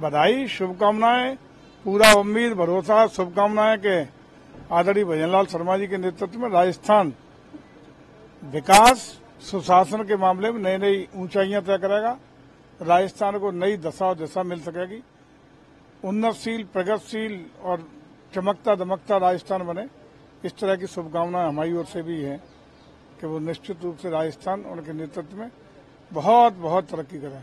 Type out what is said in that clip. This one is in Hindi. बधाई, शुभकामनाएं, पूरा उम्मीद, भरोसा, शुभकामनाएं के आदरणीय भजनलाल शर्मा जी के नेतृत्व में राजस्थान विकास सुशासन के मामले में नई नई ऊंचाइयां तय करेगा। राजस्थान को नई दशा और दिशा मिल सकेगी। उन्नतशील, प्रगतिशील और चमकता दमकता राजस्थान बने, इस तरह की शुभकामनाएं हमारी ओर से भी है कि वो निश्चित रूप से राजस्थान उनके नेतृत्व में बहुत बहुत तरक्की करें।